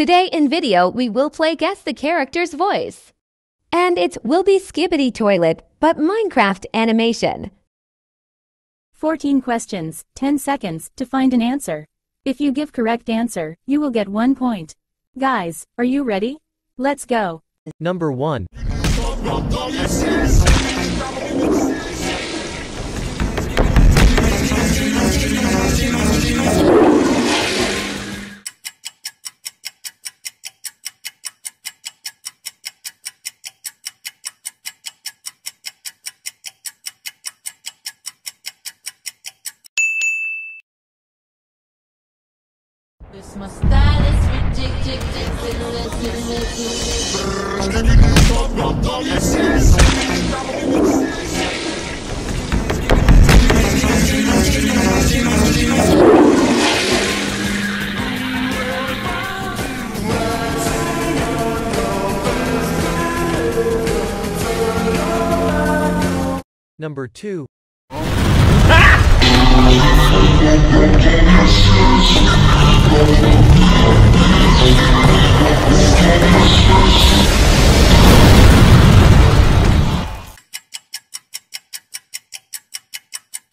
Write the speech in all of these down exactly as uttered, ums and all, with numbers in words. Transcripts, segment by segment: Today in video we will play guess the character's voice. And it will be Skibidi Toilet, but Minecraft animation. fourteen questions, ten seconds to find an answer. If you give correct answer, you will get one point. Guys, are you ready? Let's go. Number one. This my style is ridiculous. Number two. Christmas style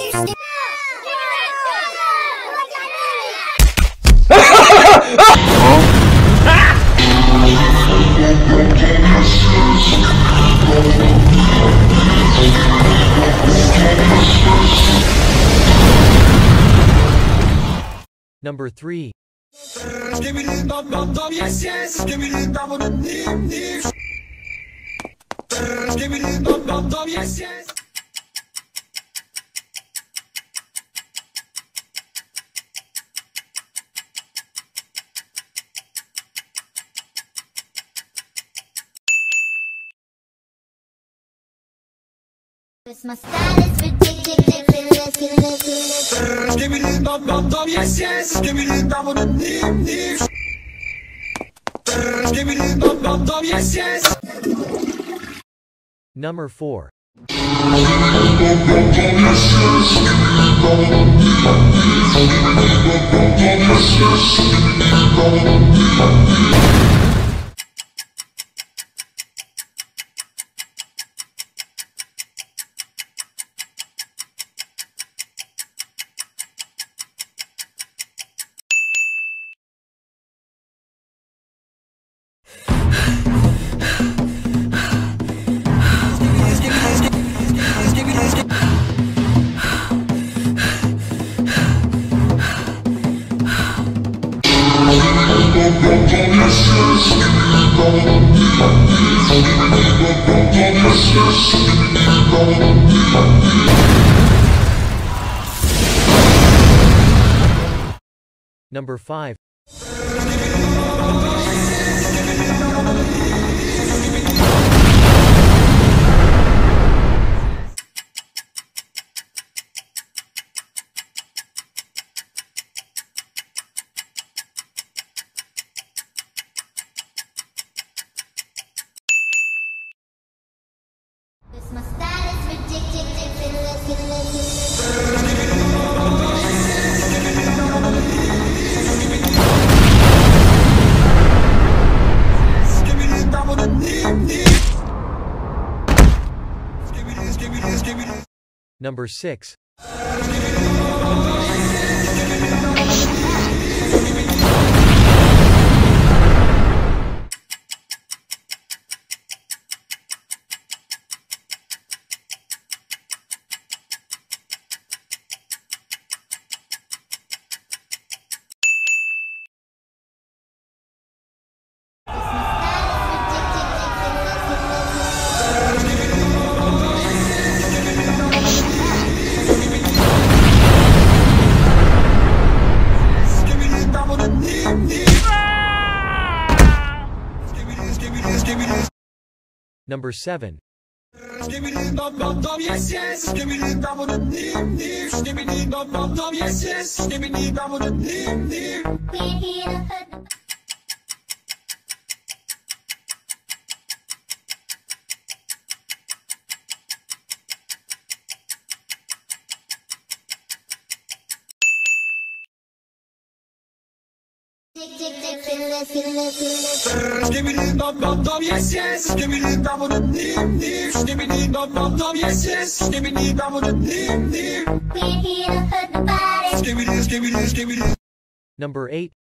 dum, yes. Number three. Christmas style is ridiculous. Skibidi dum dum dum, yes yes. Skibidi dum dum dum, yes. Skibidi dum dum dum, yes yes. Number four. Number five. Number six. Number seven. Yes, yes, give me the double the name, name, give me the double, yes, yes, give me the double the name, name. Skibidi Toilet, yes, yes, Skibidi Toilet, name, name, Skibidi Toilet, yes, yes, Skibidi Toilet, name, name. We're here to hurt the body. Skibidi, Skibidi, Skibidi. Number eight.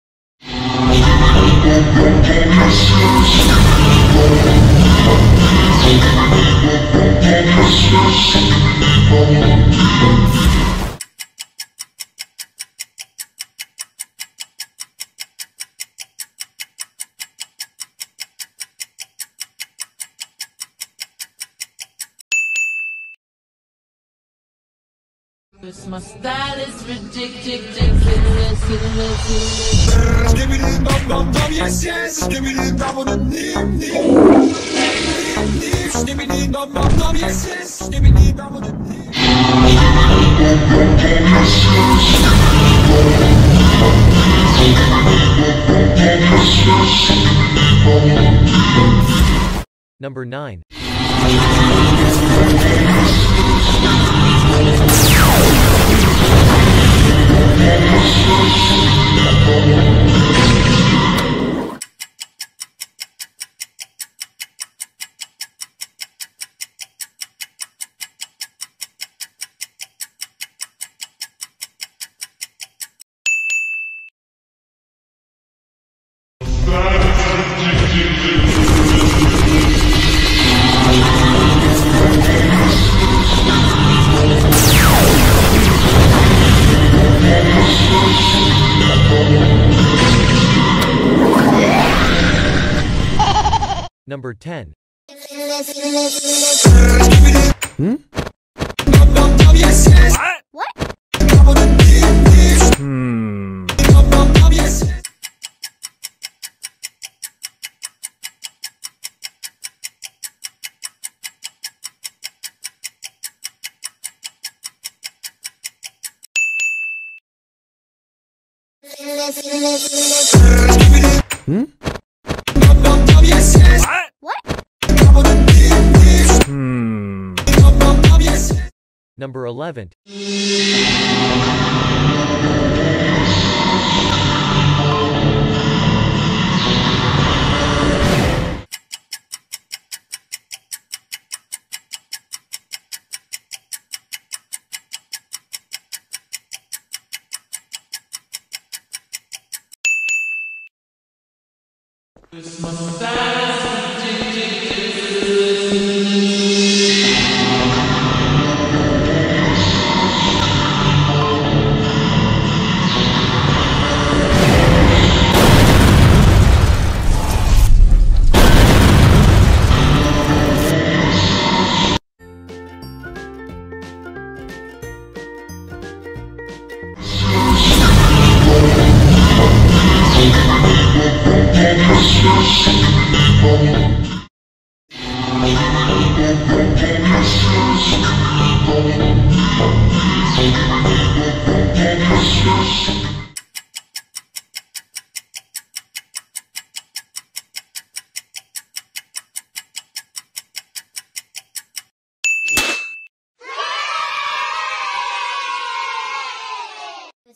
My style is ridiculous. Give me the bum bum, yes, yes. Give me the double the name, name. Give me the bum bum, yes, yes. Give me the double the name. Number nine. Number ten. Hmm? What? Hmm. Hmm? Number eleven.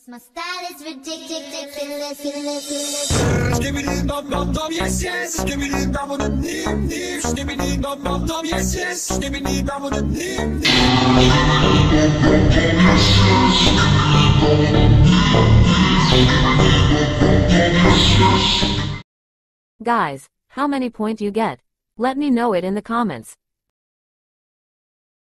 My style is ridiculous. Give me the bum, yes, yes. Give me the double the name, name. Give me the bum, yes, yes. Give me the double the name, name. Guys, how many point you get? Let me know it in the comments.